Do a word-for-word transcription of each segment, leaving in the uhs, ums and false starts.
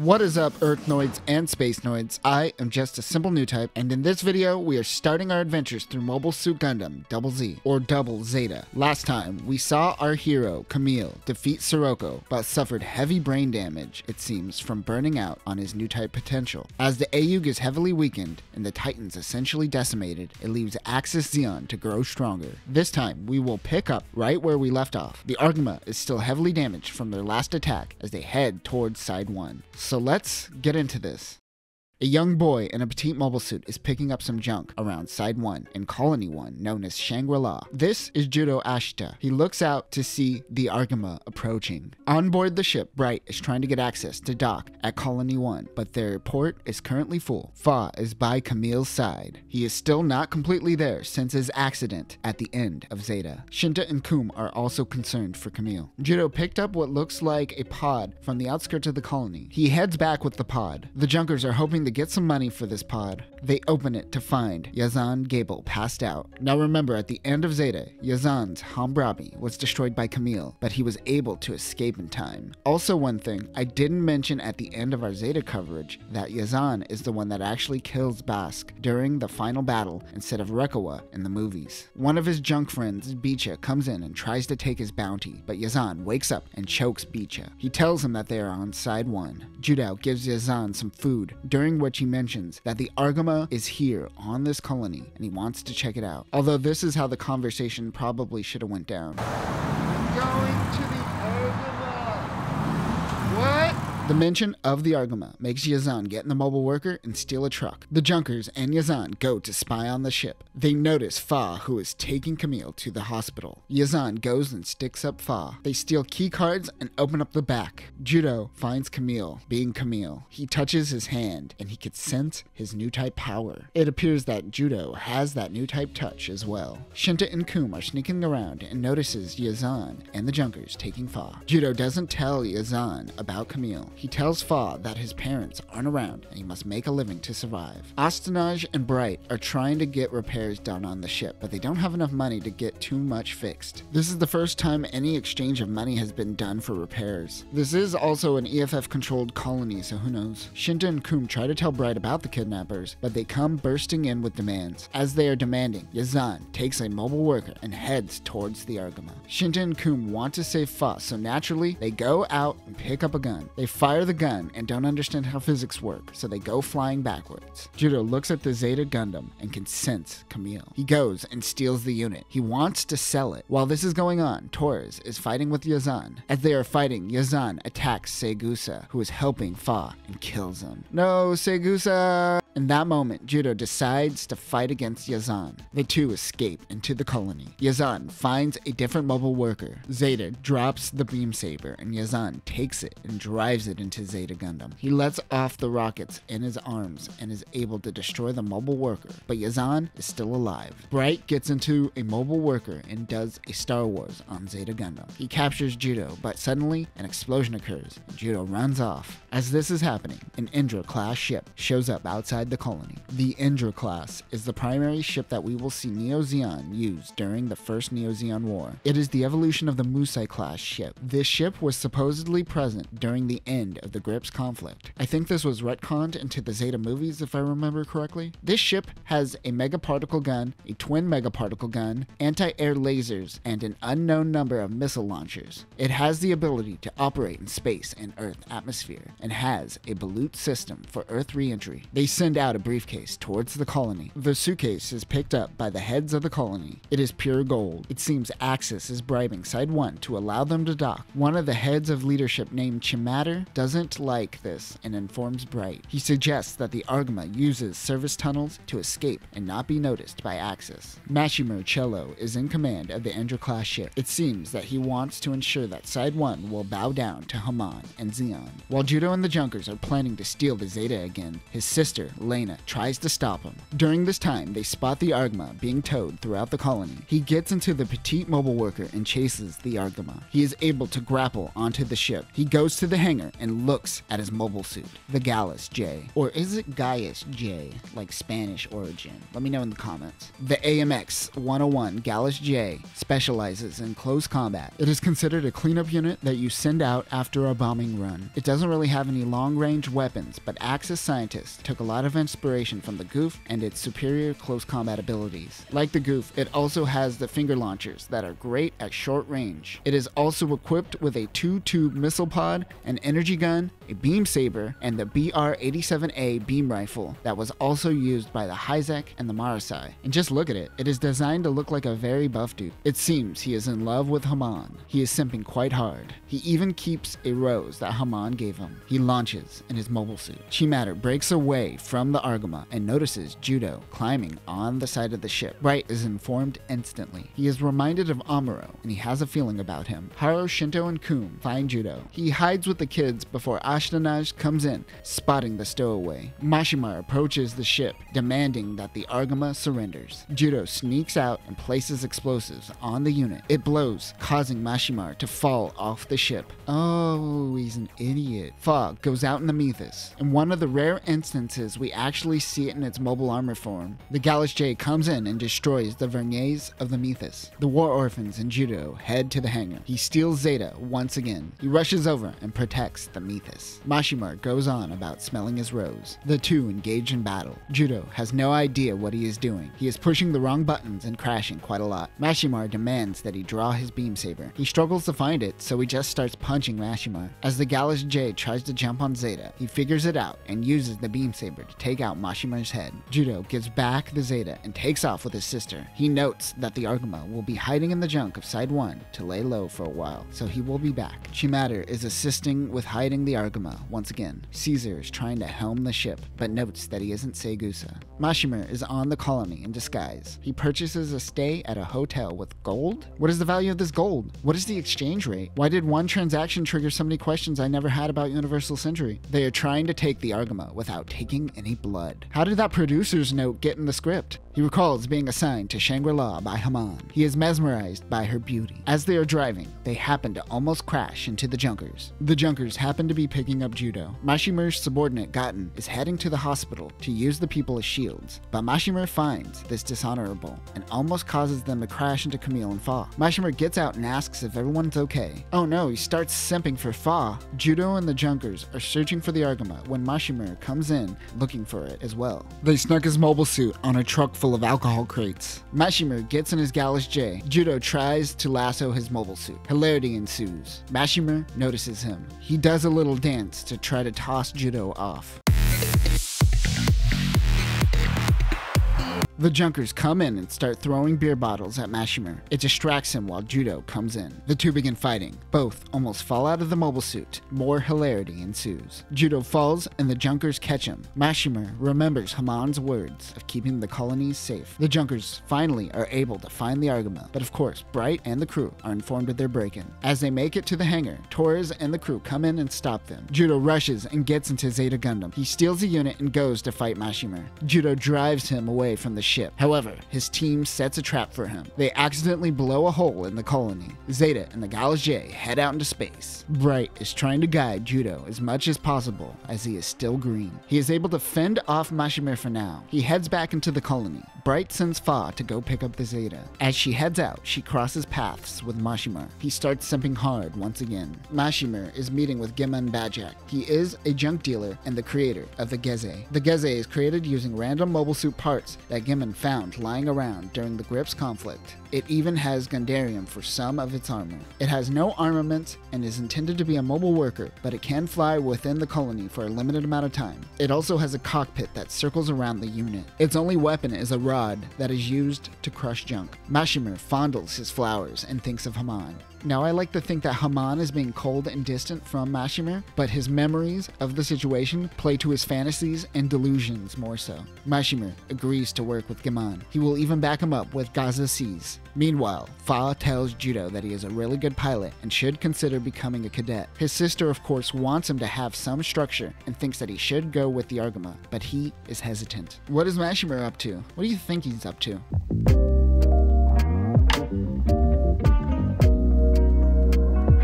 What is up, Earth Noids and Space Noids? I am just a simple new type, and in this video, we are starting our adventures through Mobile Suit Gundam Double Z, or Double Zeta. Last time, we saw our hero, Kamille, defeat Sirocco, but suffered heavy brain damage, it seems, from burning out on his new type potential. As the A E U G is heavily weakened and the Titans essentially decimated, it leaves Axis Zeon to grow stronger. This time, we will pick up right where we left off. The Argama is still heavily damaged from their last attack as they head towards Side one. So let's get into this. A young boy in a petite mobile suit is picking up some junk around Side one and Colony one known as Shangri-La. This is Judau Ashita. He looks out to see the Argama approaching. On board the ship, Bright is trying to get access to dock at Colony one, but their port is currently full. Fa is by Kamille's side. He is still not completely there since his accident at the end of Zeta. Shinta and Qum are also concerned for Kamille. Judau picked up what looks like a pod from the outskirts of the colony. He heads back with the pod. The Junkers are hoping to get some money for this pod. They open it to find Yazan Gable passed out. Now remember, at the end of Zeta, Yazan's Hamburabi was destroyed by Kamille, but he was able to escape in time. Also, one thing I didn't mention at the end of our Zeta coverage, that Yazan is the one that actually kills Basque during the final battle instead of Rekawa in the movies. One of his junk friends, Beecha, comes in and tries to take his bounty, but Yazan wakes up and chokes Beecha. He tells him that they are on Side one. Judau gives Yazan some food, during which he mentions that the Argama is here on this colony and he wants to check it out. Although this is how the conversation probably should have went down. Going to the Argama. What? The mention of the Argama makes Yazan get in the mobile worker and steal a truck. The Junkers and Yazan go to spy on the ship. They notice Fa, who is taking Kamille to the hospital. Yazan goes and sticks up Fa. They steal key cards and open up the back. Judau finds Kamille being Kamille. He touches his hand and he could sense his new type power. It appears that Judau has that new type touch as well. Shinta and Qum are sneaking around and notices Yazan and the Junkers taking Fa. Judau doesn't tell Yazan about Kamille. He tells Fa that his parents aren't around and he must make a living to survive. Astonage and Bright are trying to get repairs done on the ship, but they don't have enough money to get too much fixed. This is the first time any exchange of money has been done for repairs. This is also an E F F-controlled colony, so who knows. Shinta and Qum try to tell Bright about the kidnappers, but they come bursting in with demands. As they are demanding, Yazan takes a mobile worker and heads towards the Argama. Shinta and Qum want to save Fa, so naturally, they go out and pick up a gun. They fight Fire the gun and don't understand how physics work, so they go flying backwards. Judau looks at the Zeta Gundam and can sense Kamille. He goes and steals the unit. He wants to sell it. While this is going on, Torres is fighting with Yazan. As they are fighting, Yazan attacks Saegusa, who is helping Fa, and kills him. No, Saegusa! In that moment, Judau decides to fight against Yazan. The two escape into the colony. Yazan finds a different mobile worker. Zeta drops the beam saber and Yazan takes it and drives it into Zeta Gundam. He lets off the rockets in his arms and is able to destroy the mobile worker, but Yazan is still alive. Bright gets into a mobile worker and does a Star Wars on Zeta Gundam. He captures Judau, but suddenly an explosion occurs and Judau runs off. As this is happening, an Endra-class ship shows up outside the colony. The Endra-class is the primary ship that we will see Neo Zeon use during the first Neo Zeon War. It is the evolution of the Musai-class ship. This ship was supposedly present during the end of the Gryps conflict. I think this was retconned into the Zeta movies if I remember correctly. This ship has a megaparticle gun, a twin megaparticle gun, anti-air lasers, and an unknown number of missile launchers. It has the ability to operate in space and Earth atmosphere, and has a balut system for Earth re-entry. They send out a briefcase towards the colony. The suitcase is picked up by the heads of the colony. It is pure gold. It seems Axis is bribing Side one to allow them to dock. One of the heads of leadership named Chimatter doesn't like this and informs Bright. He suggests that the Argama uses service tunnels to escape and not be noticed by Axis. Mashymre Cello is in command of the Endra-class ship. It seems that he wants to ensure that Side one will bow down to Haman and Zeon. While Judau and the Junkers are planning to steal the Zeta again, his sister Lena tries to stop him. During this time, they spot the Argama being towed throughout the colony. He gets into the petite mobile worker and chases the Argama. He is able to grapple onto the ship. He goes to the hangar and looks at his mobile suit, the Galluss-J. Or is it Galluss-J, like Spanish origin? Let me know in the comments. The A M X one oh one Galluss-J specializes in close combat. It is considered a cleanup unit that you send out after a bombing run. It doesn't really have any long-range weapons, but Axis scientists took a lot of inspiration from the Goof and its superior close combat abilities. Like the Goof, it also has the finger launchers that are great at short range. It is also equipped with a two-tube missile pod, an energy gun, a beam saber, and the B R eighty-seven A beam rifle that was also used by the Hizek and the Marasai. And just look at it, it is designed to look like a very buff dude. It seems he is in love with Haman. He is simping quite hard. He even keeps a rose that Haman gave him. He launches in his mobile suit. Chimatter breaks away from the Argama and notices Judau climbing on the side of the ship. Bright is informed instantly. He is reminded of Amuro and he has a feeling about him. Haro, Shinto, and Qum find Judau. He hides with the kids before Astonage comes in, spotting the stowaway. Mashymre approaches the ship, demanding that the Argama surrenders. Judau sneaks out and places explosives on the unit. It blows, causing Mashymre to fall off the ship. Oh, he's an idiot. Fa goes out in the Methuss. In one of the rare instances we actually see it in its mobile armor form, the Galluss-J comes in and destroys the verniers of the Methuss. The war orphans and Judau head to the hangar. He steals Zeta once again. He rushes over and protects the Methuss. Mashymre goes on about smelling his rose. The two engage in battle. Judau has no idea what he is doing. He is pushing the wrong buttons and crashing quite a lot. Mashymre demands that he draw his beam saber. He struggles to find it, so he just starts punching Mashymre. As the Galluss-J tries to jump on Zeta, he figures it out and uses the beam saber to take out Mashymre's head. Judau gives back the Zeta and takes off with his sister. He notes that the Argama will be hiding in the junk of Side one to lay low for a while, so he will be back. Chimatter is assisting with hiding the Argama once again. Caesar is trying to helm the ship, but notes that he isn't Saegusa. Mashymre is on the colony in disguise. He purchases a stay at a hotel with gold? What is the value of this gold? What is the exchange rate? Why did one transaction trigger so many questions I never had about Universal Century? They are trying to take the Argama without taking any blood. How did that producer's note get in the script? He recalls being assigned to Shangri-La by Haman. He is mesmerized by her beauty. As they are driving, they happen to almost crash into the Junkers. The Junkers happen to be picking up Judau. Mashymre's subordinate Gotten is heading to the hospital to use the people as shields, but Mashymre finds this dishonorable and almost causes them to crash into Kamille and Fa. Mashymre gets out and asks if everyone's okay. Oh no, he starts simping for Fa. Judau and the Junkers are searching for the Argama when Mashymre comes in looking for it as well. They snuck his mobile suit on a truck full of alcohol crates. Mashymre gets in his Galluss-J. Judau tries to lasso his mobile suit. Hilarity ensues. Mashymre notices him. He does a little dance to try to toss Judau off. The Junkers come in and start throwing beer bottles at Mashymre. It distracts him while Judau comes in. The two begin fighting. Both almost fall out of the mobile suit. More hilarity ensues. Judau falls and the Junkers catch him. Mashymre remembers Haman's words of keeping the colonies safe. The Junkers finally are able to find the Argama, but of course Bright and the crew are informed of their break-in. As they make it to the hangar, Torres and the crew come in and stop them. Judau rushes and gets into Zeta Gundam. He steals a unit and goes to fight Mashymre. Judau drives him away from the ship. However, his team sets a trap for him. They accidentally blow a hole in the colony. Zeta and the Galluss-J head out into space. Bright is trying to guide Judau as much as possible as he is still green. He is able to fend off Mashymre for now. He heads back into the colony. Bright sends Fa to go pick up the Zeta. As she heads out, she crosses paths with Mashymre. He starts simping hard once again. Mashymre is meeting with Gemon Bajak. He is a junk dealer and the creator of the Geze. The Geze is created using random mobile suit parts that Gemon found lying around during the Gryps conflict. It even has Gundarium for some of its armor. It has no armaments and is intended to be a mobile worker, but it can fly within the colony for a limited amount of time. It also has a cockpit that circles around the unit. Its only weapon is a rod that is used to crush junk. Mashymre fondles his flowers and thinks of Haman. Now, I like to think that Haman is being cold and distant from Mashymre, but his memories of the situation play to his fantasies and delusions more so. Mashymre agrees to work with Gemon. He will even back him up with Geze. Meanwhile, Fa tells Judau that he is a really good pilot and should consider becoming a cadet. His sister, of course, wants him to have some structure and thinks that he should go with the Argama, but he is hesitant. What is Mashymre up to? What do you think he's up to?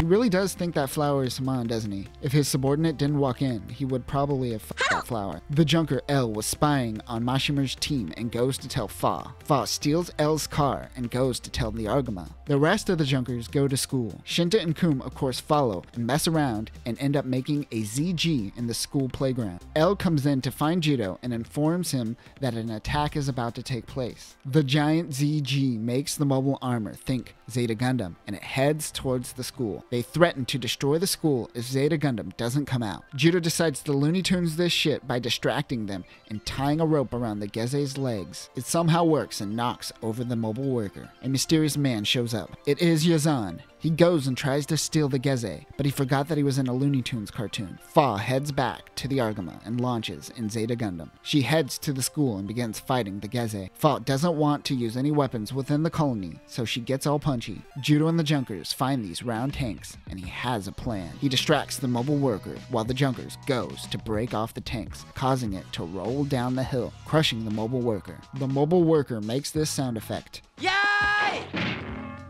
He really does think that flower is Haman, doesn't he? If his subordinate didn't walk in, he would probably have f***ed that flower. The Junker L was spying on Mashymre's team and goes to tell Fa. Fa steals L's car and goes to tell the Argama. The rest of the Junkers go to school. Shinta and Qum, of course, follow and mess around and end up making a Z G in the school playground. L comes in to find Judau and informs him that an attack is about to take place. The giant Z G makes the mobile armor think Zeta Gundam and it heads towards the school. They threaten to destroy the school if Zeta Gundam doesn't come out. Judau decides to Looney Tunes this shit by distracting them and tying a rope around the Geze's legs. It somehow works and knocks over the mobile worker. A mysterious man shows up. It is Yazan. He goes and tries to steal the Geze, but he forgot that he was in a Looney Tunes cartoon. Fa heads back to the Argama and launches in Zeta Gundam. She heads to the school and begins fighting the Geze. Fa doesn't want to use any weapons within the colony, so she gets all punchy. Judau and the Junkers find these round tanks, and he has a plan. He distracts the mobile worker while the Junkers goes to break off the tanks, causing it to roll down the hill, crushing the mobile worker. The mobile worker makes this sound effect. Yay!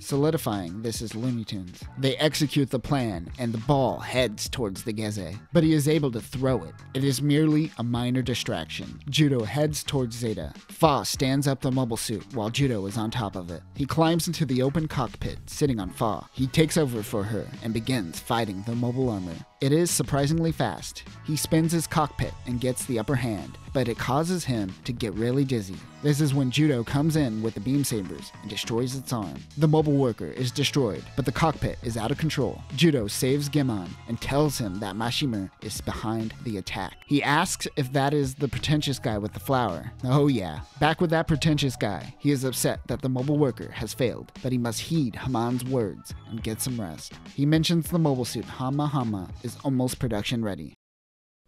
Solidifying this is Looney Tunes. They execute the plan and the ball heads towards the Geze, but he is able to throw it. It is merely a minor distraction. Judau heads towards Zeta. Fa stands up the mobile suit while Judau is on top of it. He climbs into the open cockpit, sitting on Fa. He takes over for her and begins fighting the mobile armor. It is surprisingly fast. He spins his cockpit and gets the upper hand, but it causes him to get really dizzy. This is when Judau comes in with the beam sabers and destroys its arm. The mobile worker is destroyed, but the cockpit is out of control. Judau saves Gemon and tells him that Mashymre is behind the attack. He asks if that is the pretentious guy with the flower. Oh yeah, back with that pretentious guy. He is upset that the mobile worker has failed, but he must heed Haman's words and get some rest. He mentions the mobile suit Hama Hama is almost production ready.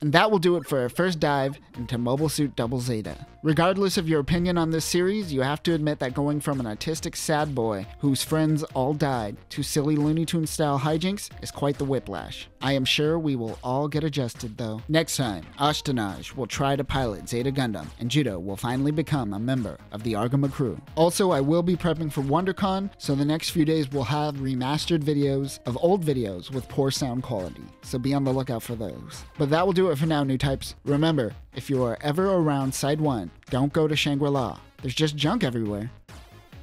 And that will do it for our first dive into Mobile Suit Double Zeta. Regardless of your opinion on this series, you have to admit that going from an autistic sad boy whose friends all died to silly Looney Tunes style hijinks is quite the whiplash. I am sure we will all get adjusted though. Next time, Astonage will try to pilot Zeta Gundam and Judau will finally become a member of the Argama crew. Also, I will be prepping for WonderCon, so the next few days we'll have remastered videos of old videos with poor sound quality, so be on the lookout for those. But that will do it for now, new types. Remember, if you are ever around Side one, don't go to Shangri-La. There's just junk everywhere.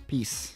Peace.